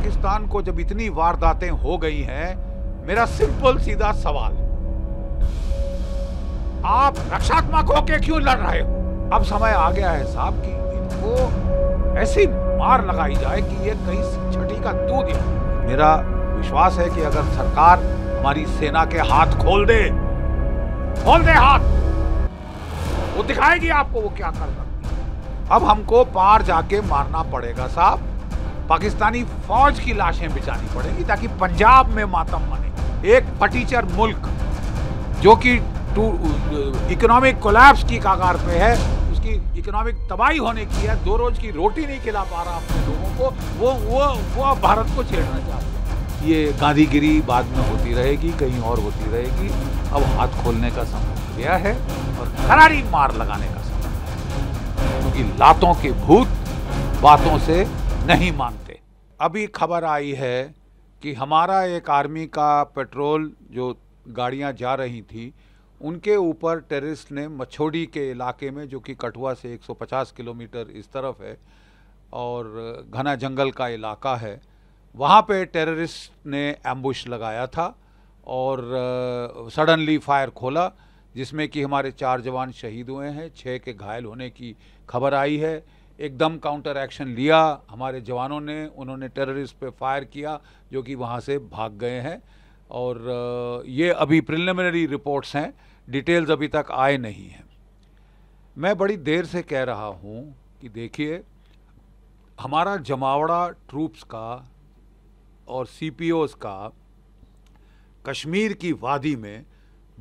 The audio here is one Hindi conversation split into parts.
पाकिस्तान को जब इतनी वारदातें हो गई हैं, मेरा सिंपल सीधा सवाल, आप रक्षात्मक होके क्यों लड़ रहे हो? अब समय आ गया है साहब कि इनको ऐसी मार लगाई जाए कि ये कहीं छठी का दूध हो। मेरा विश्वास है कि अगर सरकार हमारी सेना के हाथ खोल दे हाथ, वो दिखाएगी आपको वो क्या कर सकती है। अब हमको पार जाके मारना पड़ेगा साहब, पाकिस्तानी फौज की लाशें बिछानी पड़ेगी ताकि पंजाब में मातम मने। एक फटीचर मुल्क जो कि इकोनॉमिक कोलैप्स की कगार पे है, उसकी इकोनॉमिक तबाही होने की है, 2 रोज की रोटी नहीं खिला पा रहा अपने लोगों को, वो भारत को छेड़ना चाहते हैं। ये गांधीगिरी बाद में होती रहेगी, कहीं और होती रहेगी। अब हाथ खोलने का समय आ गया है और करारी मार लगाने का समय है, क्योंकि लातों के भूत बातों से नहीं मानते। अभी खबर आई है कि हमारा एक आर्मी का पेट्रोल जो गाड़ियां जा रही थी उनके ऊपर टेररिस्ट ने मछोड़ी के इलाके में, जो कि कठुआ से 150 किलोमीटर इस तरफ है और घना जंगल का इलाका है, वहां पे टेररिस्ट ने एम्बुश लगाया था और सडनली फायर खोला, जिसमें कि हमारे 4 जवान शहीद हुए हैं, 6 के घायल होने की खबर आई है। एकदम काउंटर एक्शन लिया हमारे जवानों ने, उन्होंने टेररिस्ट पे फायर किया जो कि वहाँ से भाग गए हैं। और ये अभी प्रिलिमिनरी रिपोर्ट्स हैं, डिटेल्स अभी तक आए नहीं हैं। मैं बड़ी देर से कह रहा हूँ कि देखिए, हमारा जमावड़ा ट्रूप्स का और सीपीओस का कश्मीर की वादी में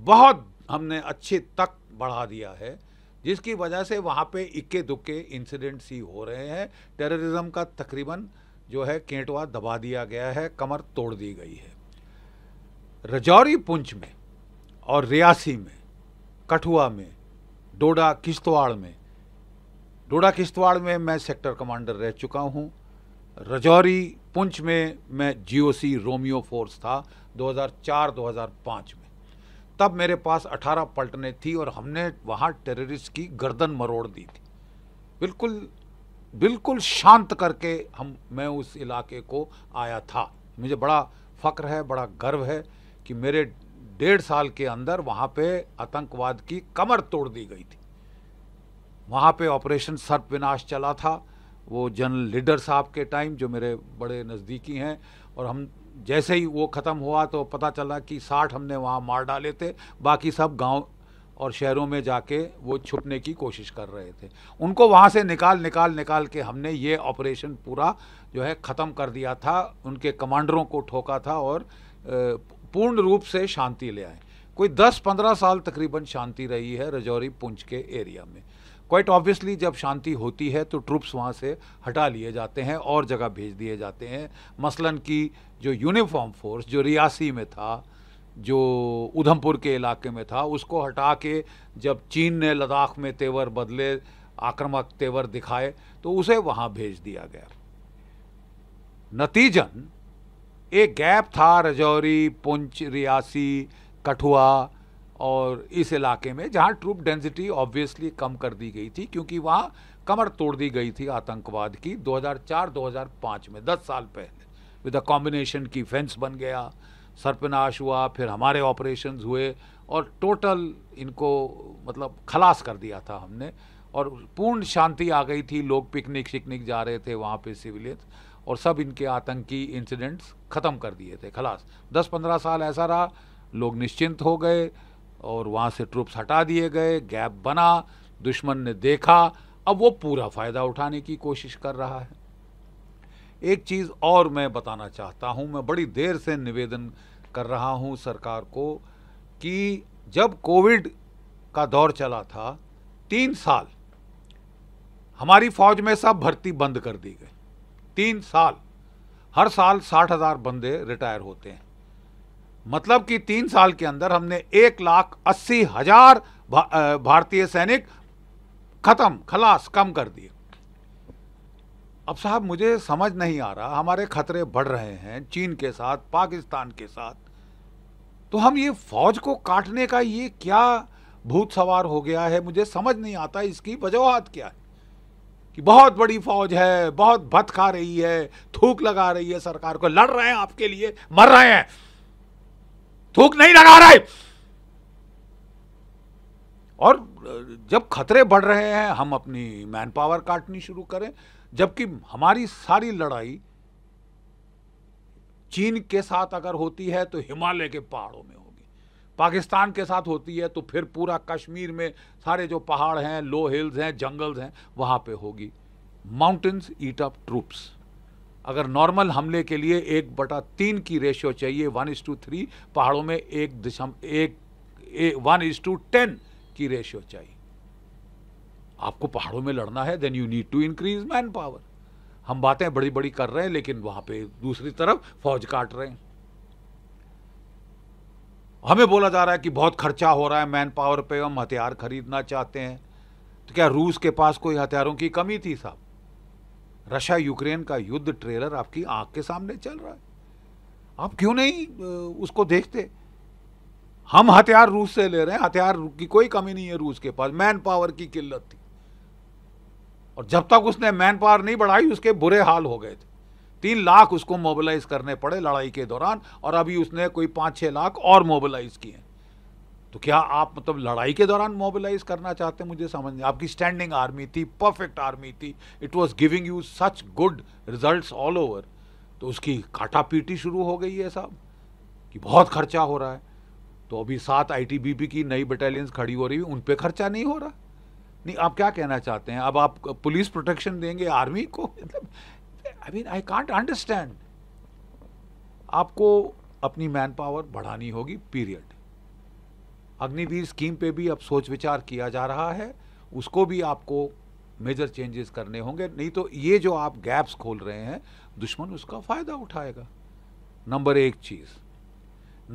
बहुत हमने अच्छे तक बढ़ा दिया है, जिसकी वजह से वहाँ पे इक्के दुक्के इंसिडेंट्स ही हो रहे हैं। टेररिज्म का तकरीबन जो है केंटवा दबा दिया गया है, कमर तोड़ दी गई है। रजौरी पुंछ में और रियासी में, कठुआ में, डोडा किश्तवाड़ में मैं सेक्टर कमांडर रह चुका हूँ। रजौरी पुंछ में मैं जीओसी रोमियो फोर्स था 2004-2005 में, तब मेरे पास 18 पलटनें थी और हमने वहाँ टेररिस्ट की गर्दन मरोड़ दी थी। बिल्कुल शांत करके मैं उस इलाके को आया था। मुझे बड़ा फ़ख्र है, बड़ा गर्व है कि मेरे 1.5 साल के अंदर वहाँ पे आतंकवाद की कमर तोड़ दी गई थी। वहाँ पे ऑपरेशन सर्प विनाश चला था, वो जनरल लीडर साहब के टाइम, जो मेरे बड़े नज़दीकी हैं, और हम जैसे ही वो ख़त्म हुआ तो पता चला कि 60 हमने वहाँ मार डाले थे, बाकी सब गांव और शहरों में जाके वो छुपने की कोशिश कर रहे थे। उनको वहाँ से निकाल के हमने ये ऑपरेशन पूरा जो है ख़त्म कर दिया था, उनके कमांडरों को ठोका था और पूर्ण रूप से शांति ले आए। कोई 10-15 साल तकरीबन शांति रही है रजौरी पुंछ के एरिया में। क्वाइट ऑब्वियसली जब शांति होती है तो ट्रूप्स वहाँ से हटा लिए जाते हैं और जगह भेज दिए जाते हैं। मसलन की जो यूनिफॉर्म फोर्स जो रियासी में था, जो उधमपुर के इलाके में था, उसको हटा के जब चीन ने लद्दाख में तेवर बदले, आक्रामक तेवर दिखाए, तो उसे वहाँ भेज दिया गया। नतीजन एक गैप था रजौरी, पुंछ, रियासी, कठुआ और इस इलाके में, जहाँ ट्रूप डेंसिटी ऑब्वियसली कम कर दी गई थी, क्योंकि वहाँ कमर तोड़ दी गई थी आतंकवाद की 2004-2005 में, 10 साल पहले। विद अ कॉम्बिनेशन की फेंस बन गया, सर्पनाश हुआ, फिर हमारे ऑपरेशंस हुए और टोटल इनको मतलब खलास कर दिया था हमने और पूर्ण शांति आ गई थी। लोग पिकनिक जा रहे थे वहाँ पे सिविलियंस, और सब इनके आतंकी इंसिडेंट्स ख़त्म कर दिए थे, खलास। 10-15 साल ऐसा रहा, लोग निश्चिंत हो गए और वहाँ से ट्रूप्स हटा दिए गए। गैप बना, दुश्मन ने देखा, अब वो पूरा फ़ायदा उठाने की कोशिश कर रहा है। एक चीज़ और मैं बताना चाहता हूँ, मैं बड़ी देर से निवेदन कर रहा हूँ सरकार को कि जब कोविड का दौर चला था 3 साल हमारी फ़ौज में सब भर्ती बंद कर दी गई। 3 साल, हर साल 60,000 बंदे रिटायर होते हैं, मतलब कि 3 साल के अंदर हमने 1,80,000 भारतीय सैनिक खत्म, खलास, कम कर दिए। अब साहब मुझे समझ नहीं आ रहा, हमारे खतरे बढ़ रहे हैं चीन के साथ, पाकिस्तान के साथ, तो हम ये फौज को काटने का ये क्या भूत सवार हो गया है? मुझे समझ नहीं आता इसकी वजहों क्या है, कि बहुत बड़ी फौज है, बहुत भत खा रही है, थूक लगा रही है सरकार को, लड़ रहे हैं आपके लिए, मर रहे हैं, थूक नहीं लगा रहे। और जब खतरे बढ़ रहे हैं हम अपनी मैन पावर काटनी शुरू करें, जबकि हमारी सारी लड़ाई चीन के साथ अगर होती है तो हिमालय के पहाड़ों में होगी, पाकिस्तान के साथ होती है तो फिर पूरा कश्मीर में सारे जो पहाड़ हैं, लो हिल्स हैं, जंगल्स हैं, वहाँ पे होगी। Mountains eat up troops. अगर नॉर्मल हमले के लिए 1/3 की रेशियो चाहिए, 1:3, पहाड़ों में 1:10 की रेशियो चाहिए। आपको पहाड़ों में लड़ना है, then you need to increase man power. हम बातें बड़ी बड़ी कर रहे हैं लेकिन वहां पे दूसरी तरफ फौज काट रहे हैं। हमें बोला जा रहा है कि बहुत खर्चा हो रहा है मैन पावर पे, हम हथियार खरीदना चाहते हैं। तो क्या रूस के पास कोई हथियारों की कमी थी साहब? रशिया यूक्रेन का युद्ध ट्रेलर आपकी आंख के सामने चल रहा है, आप क्यों नहीं उसको देखते? हम हथियार रूस से ले रहे हैं, हथियार की कोई कमी नहीं है रूस के पास, मैन पावर की किल्लत थी और जब तक उसने मैन पावर नहीं बढ़ाई उसके बुरे हाल हो गए थे। 3 लाख उसको मोबिलाइज करने पड़े लड़ाई के दौरान और अभी उसने कोई 5-6 लाख और मोबिलाइज किए। तो क्या आप मतलब लड़ाई के दौरान मोबिलाइज करना चाहते हैं? मुझे समझ नहीं। आपकी स्टैंडिंग आर्मी थी, परफेक्ट आर्मी थी, it was giving you such good result all over, तो उसकी काटापीटी शुरू हो गई है साहब कि बहुत खर्चा हो रहा है। तो अभी 7 ITBP की नई बटालियंस खड़ी हो रही है, उन पे खर्चा नहीं हो रहा। नहीं, आप क्या कहना चाहते हैं? अब आप पुलिस प्रोटेक्शन देंगे आर्मी को? मतलब I mean I can't understand. आपको अपनी मैन पावर बढ़ानी होगी, पीरियड। अग्निवीर स्कीम पे भी अब सोच विचार किया जा रहा है, उसको भी आपको मेजर चेंजेस करने होंगे, नहीं तो ये जो आप गैप्स खोल रहे हैं दुश्मन उसका फ़ायदा उठाएगा। नंबर 1 चीज़।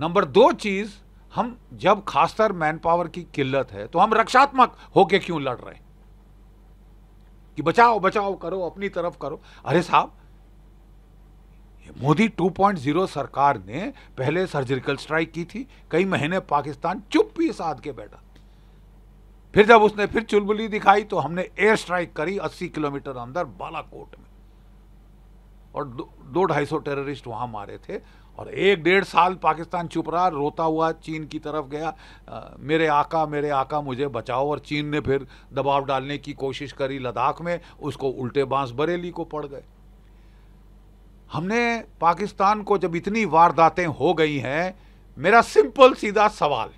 नंबर 2 चीज़, हम जब खासकर मैन पावर की किल्लत है तो हम रक्षात्मक होके क्यों लड़ रहे हैं कि बचाओ बचाओ करो, अपनी तरफ करो? अरे साहब, मोदी 2.0 सरकार ने पहले सर्जिकल स्ट्राइक की थी, कई महीने पाकिस्तान चुप्पी साध के बैठा, फिर जब उसने फिर चुलबुली दिखाई तो हमने एयर स्ट्राइक करी 80 किलोमीटर अंदर बालाकोट में और 200-250 टेररिस्ट वहां मारे थे और 1-1.5 साल पाकिस्तान चुप रहा, रोता हुआ चीन की तरफ गया, मेरे आका मुझे बचाओ। और चीन ने फिर दबाव डालने की कोशिश करी लद्दाख में, उसको उल्टे बांस बरेली को पड़ गए। हमने पाकिस्तान को जब इतनी वारदातें हो गई हैं, मेरा सिंपल सीधा सवाल,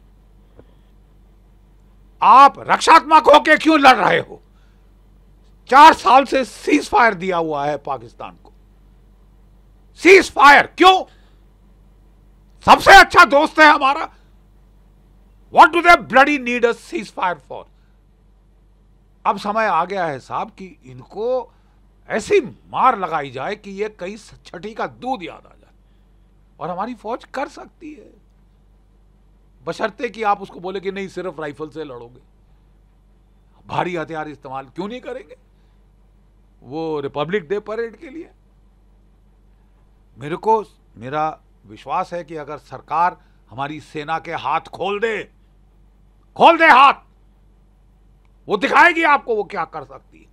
आप रक्षात्मक होके क्यों लड़ रहे हो? 4 साल से सीज फायर दिया हुआ है पाकिस्तान को, सीज फायर क्यों? सबसे अच्छा दोस्त है हमारा। What do they bloody need a cease fire for? अब समय आ गया है साहब कि इनको ऐसी मार लगाई जाए कि ये कहीं छठी का दूध याद आ जाए, और हमारी फौज कर सकती है, बशर्ते कि आप उसको बोले कि नहीं सिर्फ राइफल से लड़ोगे, भारी हथियार इस्तेमाल क्यों नहीं करेंगे वो रिपब्लिक डे परेड के लिए? मेरे को मेरा विश्वास है कि अगर सरकार हमारी सेना के हाथ खोल दे हाथ, वो दिखाएगी आपको वो क्या कर सकती है,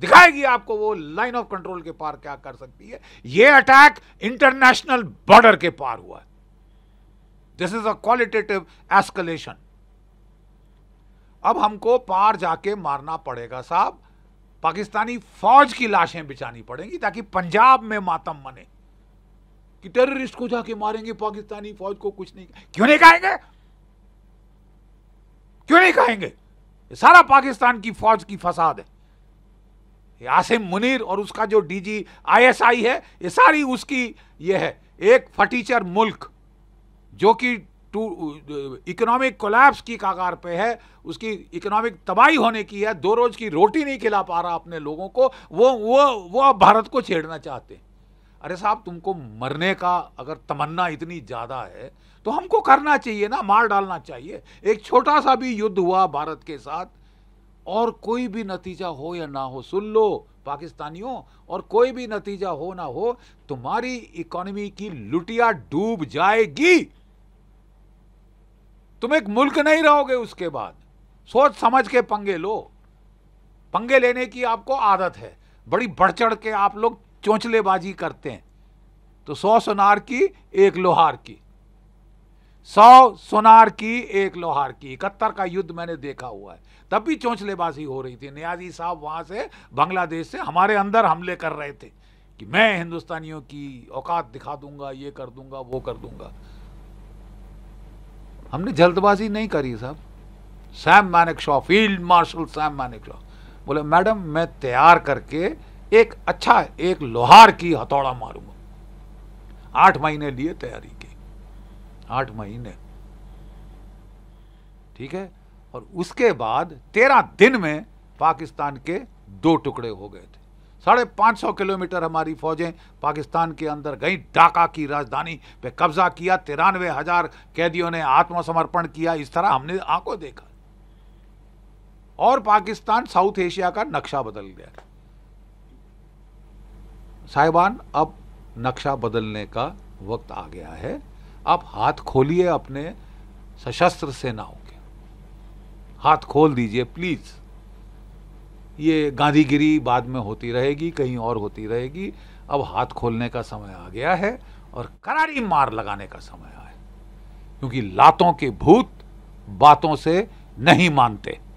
दिखाएगी आपको वो लाइन ऑफ कंट्रोल के पार क्या कर सकती है। ये अटैक इंटरनेशनल बॉर्डर के पार हुआ है, this is a qualitative escalation. अब हमको पार जाके मारना पड़ेगा साहब, पाकिस्तानी फौज की लाशें बिछानी पड़ेंगी ताकि पंजाब में मातम मने कि टेररिस्ट को जाके मारेंगे, पाकिस्तानी फौज को कुछ नहीं। क्यों नहीं कहेंगे? क्यों नहीं कहेंगे? सारा पाकिस्तान की फौज की फसाद है। ये आसिम मुनीर और उसका जो डीजी ISI है, ये सारी उसकी ये है। एक फटीचर मुल्क जो कि इकोनॉमिक कोलैप्स की कगार पे है, उसकी इकोनॉमिक तबाही होने की है, 2 रोज की रोटी नहीं खिला पा रहा अपने लोगों को, वो भारत को छेड़ना चाहते हैं। अरे साहब, तुमको मरने का अगर तमन्ना इतनी ज़्यादा है तो हमको करना चाहिए ना, मार डालना चाहिए। एक छोटा सा भी युद्ध हुआ भारत के साथ और कोई भी नतीजा हो या ना हो, सुन लो पाकिस्तानियों, और कोई भी नतीजा हो ना हो, तुम्हारी इकोनॉमी की लुटिया डूब जाएगी, तुम एक मुल्क नहीं रहोगे उसके बाद। सोच समझ के पंगे लो। पंगे लेने की आपको आदत है, बड़ी बढ़ चढ़ के आप लोग चोंचलेबाजी करते हैं। तो 100 सोनार की 1 लोहार की 71 का युद्ध मैंने देखा हुआ है, तब भी चोंचलेबाजी हो रही थी। नियाजी साहब वहाँ से बांग्लादेश से हमारे अंदर हमले कर रहे थे कि मैं हिंदुस्तानियों की औकात दिखा दूंगा, ये कर दूंगा, वो कर दूंगा। हमने जल्दबाजी नहीं करी साहब। सैम मैनेकशॉ, फील्ड मार्शल सैम मैनेकशॉ बोले, मैडम मैं तैयार करके एक लोहार की हथौड़ा मारूंगा। 8 महीने लिए तैयारी की, 8 महीने, ठीक है। और उसके बाद 13 दिन में पाकिस्तान के 2 टुकड़े हो गए थे। 550 किलोमीटर हमारी फौजें पाकिस्तान के अंदर गई, ढाका की राजधानी पे कब्जा किया, 93,000 कैदियों ने आत्मसमर्पण किया। इस तरह हमने आंखों देखा और पाकिस्तान साउथ एशिया का नक्शा बदल गया। साहिबान, अब नक्शा बदलने का वक्त आ गया है। आप हाथ खोलिए अपने सशस्त्र सेनाओं के, हाथ खोल दीजिए प्लीज़। ये गांधीगिरी बाद में होती रहेगी, कहीं और होती रहेगी। अब हाथ खोलने का समय आ गया है और करारी मार लगाने का समय आया है, क्योंकि लातों के भूत बातों से नहीं मानते।